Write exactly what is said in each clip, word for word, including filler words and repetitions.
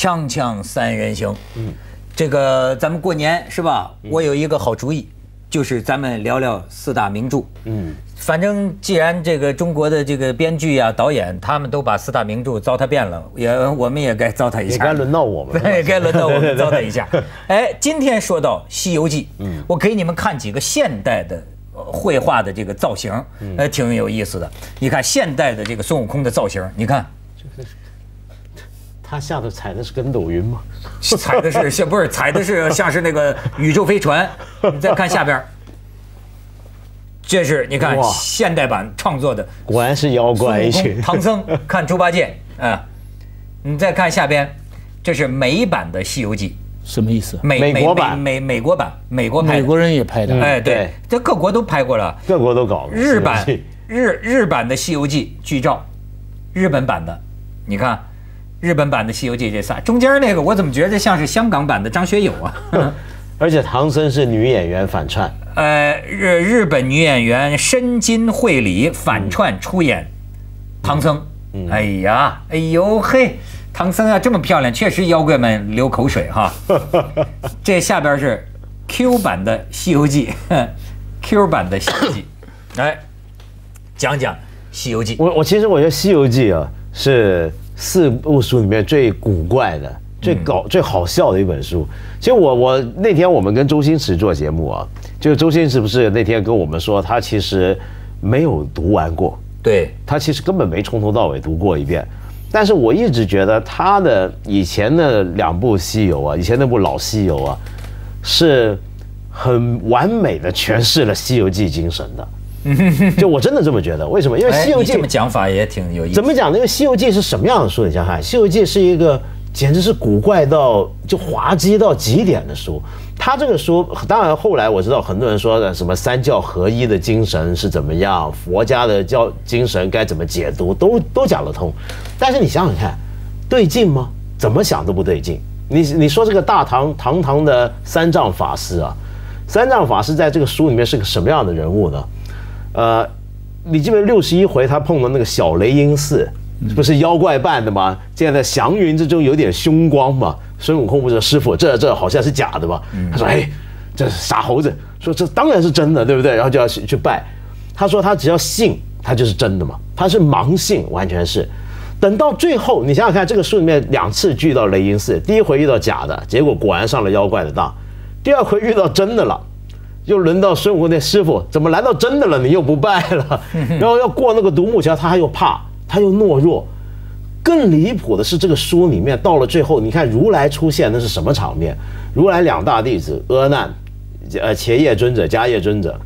锵锵三人行，嗯，这个咱们过年是吧？我有一个好主意，就是咱们聊聊四大名著。嗯，反正既然这个中国的这个编剧啊、导演他们都把四大名著糟蹋遍了，也我们也该糟蹋一下。也该轮到我们，也该轮到我们糟蹋一下。哎，今天说到《西游记》，嗯，我给你们看几个现代的。 绘画的这个造型，呃，挺有意思的。你看现代的这个孙悟空的造型，你看，他下头踩的是跟斗云吗？踩的是不是踩的是像是那个宇宙飞船？你再看下边，这是你看现代版创作的，果然是妖怪一群。唐僧看猪八戒啊，你再看下边，这是美版的《西游记》。 什么意思？美美国版、美美国版、美国美国人也拍的，哎，对，这各国都拍过了，各国都搞过。日版日日版的《西游记》剧照，日本版的，你看，日本版的《西游记》这仨，中间那个我怎么觉得像是香港版的张学友啊？而且唐僧是女演员反串，呃，日日本女演员深津绘里反串出演唐僧。哎呀，哎呦嘿。 唐僧啊，这么漂亮，确实妖怪们流口水哈。这下边是 Q 版的《西游记》，Q 版的《西游记》，来讲讲《西游记》我。我我其实我觉得《西游记》啊，是四部书里面最古怪的、最搞、嗯、最好笑的一本书。其实我我那天我们跟周星驰做节目啊，就是周星驰不是那天跟我们说，他其实没有读完过，对他其实根本没从头到尾读过一遍。 但是我一直觉得他的以前的两部西游啊，以前那部老西游啊，是很完美的诠释了西游记精神的。就我真的这么觉得，为什么？因为西游记、哎、这么讲法也挺有意思。怎么讲呢？因为西游记是什么样的书？你想看，西游记是一个简直是古怪到就滑稽到极点的书。他这个书，当然后来我知道很多人说的什么三教合一的精神是怎么样，佛家的教精神该怎么解读，都都讲得通。 但是你想想看，对劲吗？怎么想都不对劲。你你说这个大唐堂堂的三藏法师啊，三藏法师在这个书里面是个什么样的人物呢？呃，你记不记得六十一回他碰到那个小雷音寺，不是妖怪扮的吗？现在祥云之中有点凶光嘛。孙悟空不是师傅，这这好像是假的吧？他说：“哎，这是傻猴子。”说这当然是真的，对不对？然后就要去去拜。他说他只要信，他就是真的嘛。他是盲信，完全是。 等到最后，你想想看，这个书里面两次遇到雷音寺，第一回遇到假的，结果果然上了妖怪的当；第二回遇到真的了，又轮到孙悟空那师傅，怎么来到真的了，你又不拜了？然后要过那个独木桥，他又怕，他又懦弱。更离谱的是，这个书里面到了最后，你看如来出现，那是什么场面？如来两大弟子阿难，呃，伽叶尊者、迦叶尊者，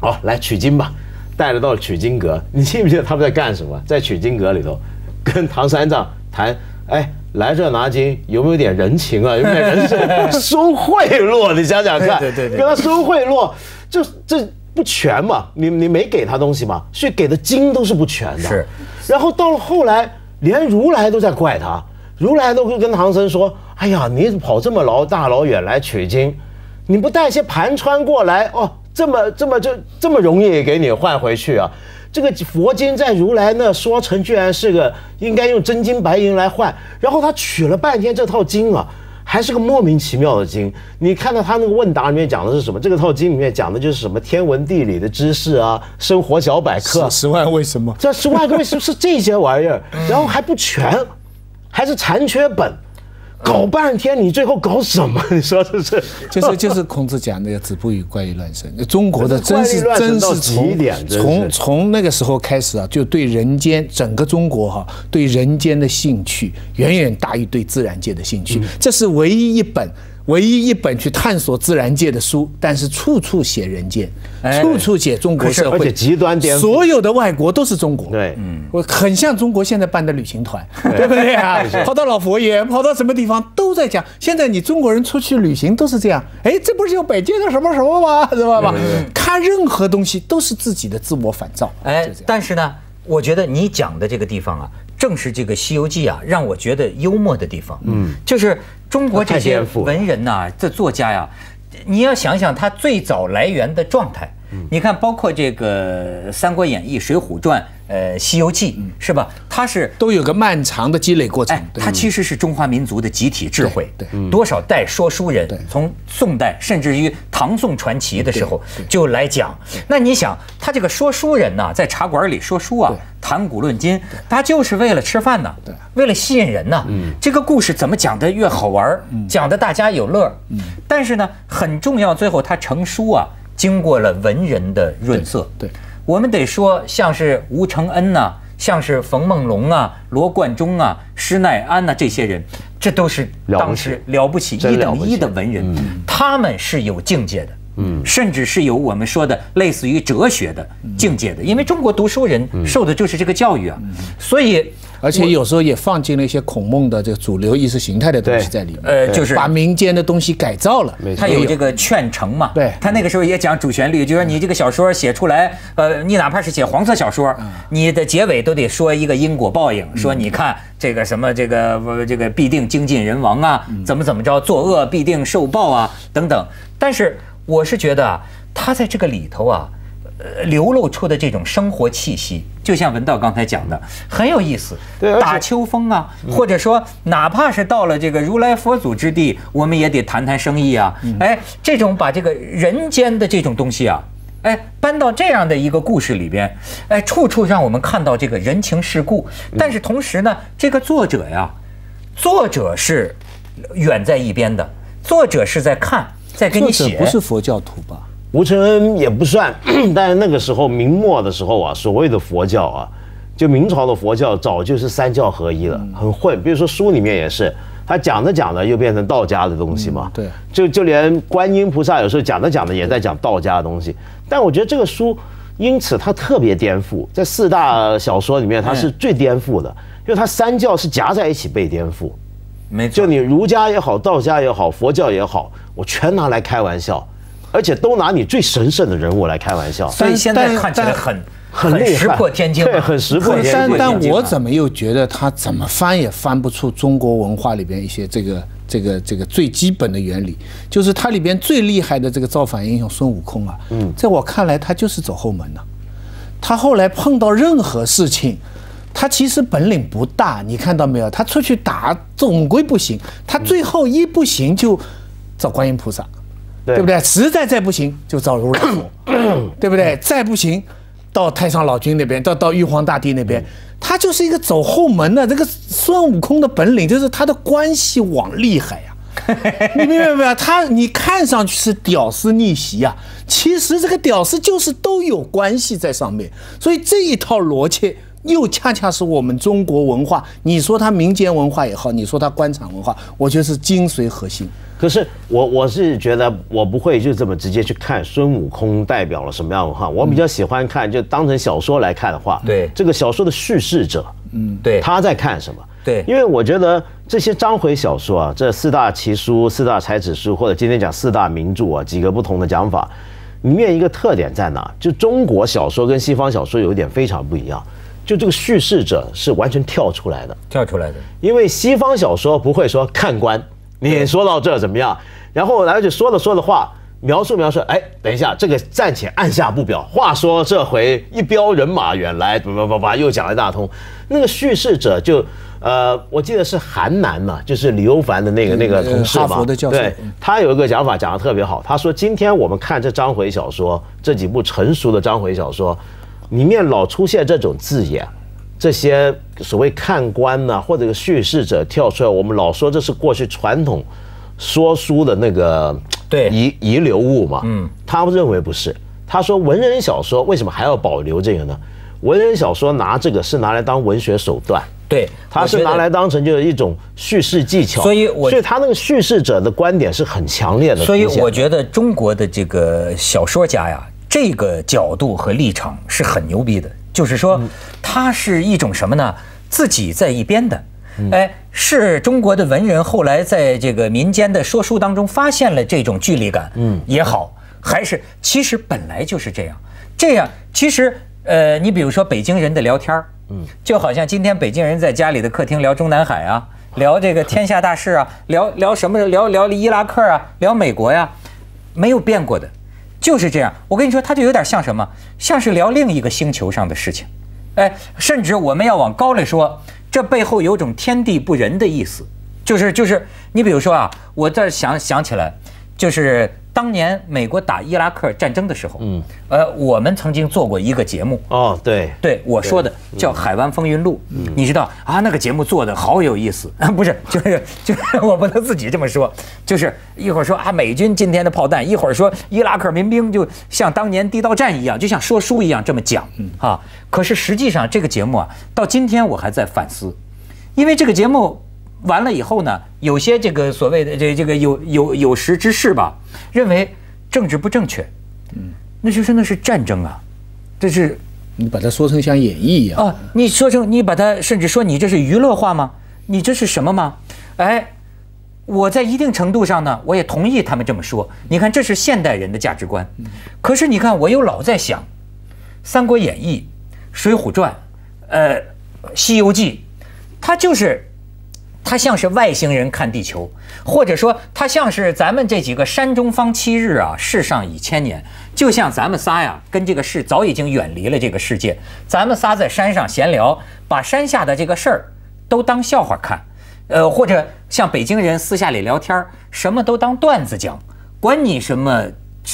好来取经吧，带着到取经阁。你记不记得他们在干什么？在取经阁里头。 跟唐三藏谈，哎，来这拿经有没有点人情啊？有没有点人情？收贿赂，你想想看，对对对，跟他收贿赂，这这不全嘛？你你没给他东西嘛？所以给的经都是不全的。是。然后到了后来，连如来都在怪他，如来都会跟唐僧说：“哎呀，你跑这么老大老远来取经，你不带些盘川过来哦，这么这么就这么容易给你换回去啊？” 这个佛经在如来那说成，居然是个应该用真金白银来换，然后他取了半天这套经啊，还是个莫名其妙的经。你看到他那个问答里面讲的是什么？这个套经里面讲的就是什么天文地理的知识啊，生活小百科、啊，十万为什么？这十万个为什么是这些玩意儿？然后还不全，还是残缺本。 搞半天，你最后搞什么？你说这是？就是就是孔子讲那个“子不语怪力乱神”，中国的真是真是从从从那个时候开始啊，就对人间整个中国哈、啊，对人间的兴趣远远大于对自然界的兴趣。这是唯一一本唯一一本去探索自然界的书，但是处处写人间，处处写中国社会，而且极端颠覆。所有的外国都是中国。对，嗯，我很像中国现在办的旅行团，对不对啊？跑到老佛爷，跑到什么地方？ 都在讲，现在你中国人出去旅行都是这样，哎，这不是有北京的什么什么吗？知道吧？对对对看任何东西都是自己的自我反照。哎，但是呢，我觉得你讲的这个地方啊，正是这个《西游记》啊，让我觉得幽默的地方。嗯，就是中国这些文人呐、啊，这作家呀、啊，你要想想他最早来源的状态。嗯、你看，包括这个《三国演义》《水浒传》呃，《西游记》嗯、是吧？它是都有个漫长的积累过程。哎，它其实是中华民族的集体智慧。对，对多少代说书人，从宋代甚至于唐宋传奇的时候就来讲。那你想，他这个说书人呢、啊，在茶馆里说书啊，谈古论今，他就是为了吃饭呢、啊，为了吸引人呢、啊。嗯、这个故事怎么讲得越好玩，嗯、讲得大家有乐。嗯、但是呢，很重要，最后他成书啊。 经过了文人的润色，对，对我们得说，像是吴承恩呐、啊，像是冯梦龙啊、罗贯中啊、施耐庵呐、啊、这些人，这都是当时了不起一等一的文人，嗯、他们是有境界的，嗯，甚至是有我们说的类似于哲学的境界的，嗯、因为中国读书人受的就是这个教育啊，嗯、所以。 而且有时候也放进了一些孔孟的这个主流意识形态的东西在里面，呃，就是把民间的东西改造了。他有这个劝诚嘛，对，他那个时候也讲主旋律，就说你这个小说写出来，呃，你哪怕是写黄色小说，你的结尾都得说一个因果报应，说你看这个什么这个这个必定精尽人亡啊，怎么怎么着，作恶必定受报啊，等等。但是我是觉得啊，他在这个里头啊。 呃，流露出的这种生活气息，就像文道刚才讲的，很有意思。打秋风啊，嗯、或者说，哪怕是到了这个如来佛祖之地，我们也得谈谈生意啊。嗯、哎，这种把这个人间的这种东西啊，哎，搬到这样的一个故事里边，哎，处处让我们看到这个人情世故。但是同时呢，这个作者呀，作者是远在一边的，作者是在看，在给你写。作者不是佛教徒吧？ 吴承恩也不算，但是那个时候明末的时候啊，所谓的佛教啊，就明朝的佛教早就是三教合一了，很混。比如说书里面也是，他讲着讲着又变成道家的东西嘛。嗯、对，就就连观音菩萨有时候讲着讲着也在讲道家的东西。但我觉得这个书，因此它特别颠覆，在四大小说里面它是最颠覆的，嗯、因为它三教是夹在一起被颠覆。没错，就你儒家也好，道家也好，佛教也好，我全拿来开玩笑。 而且都拿你最神圣的人物来开玩笑，所以现在看起来很很石破天惊，对，很石破天惊。但但我怎么又觉得他怎么翻也翻不出中国文化里边一些这个这个这个最基本的原理，就是它里边最厉害的这个造反英雄孙悟空啊，嗯，在我看来他就是走后门呐、啊，他后来碰到任何事情。 他其实本领不大，你看到没有？他出去打总归不行，他最后一不行就找观音菩萨，对, 对不对？实在再不行就找如来佛，对不对？再不行到太上老君那边，到到玉皇大帝那边，他就是一个走后门的。这个孙悟空的本领就是他的关系网厉害呀、啊。你明白没有？他你看上去是屌丝逆袭啊，其实这个屌丝就是都有关系在上面，所以这一套逻辑。 又恰恰是我们中国文化，你说它民间文化也好，你说它官场文化，我觉得是精髓核心。可是我我是觉得我不会就这么直接去看孙悟空代表了什么样的文化，我比较喜欢看就当成小说来看的话，对、嗯、这个小说的叙事者，嗯，对，他在看什么？对，因为我觉得这些章回小说啊，这四大奇书、四大才子书，或者今天讲四大名著啊，几个不同的讲法，里面一个特点在哪？就中国小说跟西方小说有一点非常不一样。 就这个叙事者是完全跳出来的，跳出来的。因为西方小说不会说看官，你说到这怎么样？然后来就说了说的话，描述描述，哎，等一下，这个暂且按下不表。话说这回一彪人马远来，叭叭叭叭，又讲了一大通。那个叙事者就，呃，我记得是韩南嘛，就是李欧凡的那个那个同事嘛，哈佛的教授，对，他有一个讲法讲得特别好，他说今天我们看这章回小说，这几部成熟的章回小说。 里面老出现这种字眼，这些所谓看官呐、啊，或者叙事者跳出来，我们老说这是过去传统说书的那个对遗遗留物嘛。嗯，他认为不是。他说文人小说为什么还要保留这个呢？文人小说拿这个是拿来当文学手段，对，他是拿来当成就是一种叙事技巧。所以我，所以他那个叙事者的观点是很强烈的。所以我觉得中国的这个小说家呀。 这个角度和立场是很牛逼的，就是说，它是一种什么呢？自己在一边的，哎，是中国的文人后来在这个民间的说书当中发现了这种距离感，嗯，也好，还是其实本来就是这样，这样其实呃，你比如说北京人的聊天儿，嗯，就好像今天北京人在家里的客厅聊中南海啊，聊这个天下大事啊，聊聊什么聊聊伊拉克啊，聊美国呀、啊，没有变过的。就是这样。我跟你说，它就有点像什么，像是聊另一个星球上的事情。哎，甚至我们要往高了说，这背后有种天地不仁的意思。就是就是，你比如说啊，我这想想起来，就是当年美国打伊拉克战争的时候，嗯，呃，我们曾经做过一个节目。哦，对，对我说的叫《海湾风云录》，嗯、你知道啊，那个节目做的好有意思啊，不是，就是就是我不能自己这么说，就是一会儿说啊美军今天的炮弹，一会儿说伊拉克民兵就像当年地道战一样，就像说书一样这么讲，啊，可是实际上这个节目啊，到今天我还在反思，因为这个节目。 完了以后呢，有些这个所谓的这这个有有有识之士吧，认为政治不正确，嗯，那就是那是战争啊，这是你把它说成像演绎一样啊，你说成你把它甚至说你这是娱乐化吗？你这是什么吗？哎，我在一定程度上呢，我也同意他们这么说。你看，这是现代人的价值观。可是你看，我又老在想，《三国演义》《水浒传》呃，《西游记》，它就是。 它像是外星人看地球，或者说它像是咱们这几个山中方七日啊，世上已千年。就像咱们仨呀，跟这个世早已经远离了这个世界，咱们仨在山上闲聊，把山下的这个事儿都当笑话看，呃，或者像北京人私下里聊天，什么都当段子讲，管你什么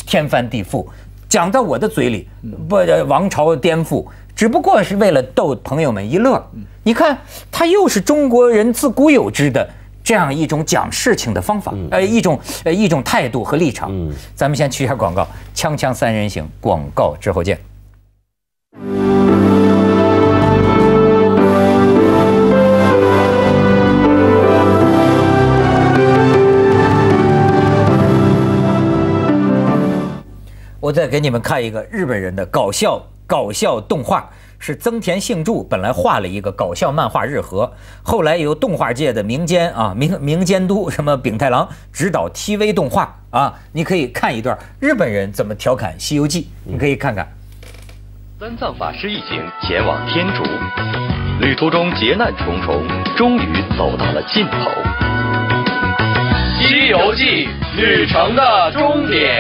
天翻地覆，讲到我的嘴里不王朝颠覆。 只不过是为了逗朋友们一乐，你看，它又是中国人自古有之的这样一种讲事情的方法，呃，一种呃一种态度和立场。咱们先去一下广告，锵锵三人行，广告之后见。 我再给你们看一个日本人的搞笑搞笑动画，是增田幸助本来画了一个搞笑漫画日和，后来由动画界的民间啊民民监督什么丙太郎指导 T V 动画啊，你可以看一段日本人怎么调侃《西游记》，你可以看看。三藏法师一行前往天竺，旅途中劫难重重，终于走到了尽头。《西游记》旅程的终点。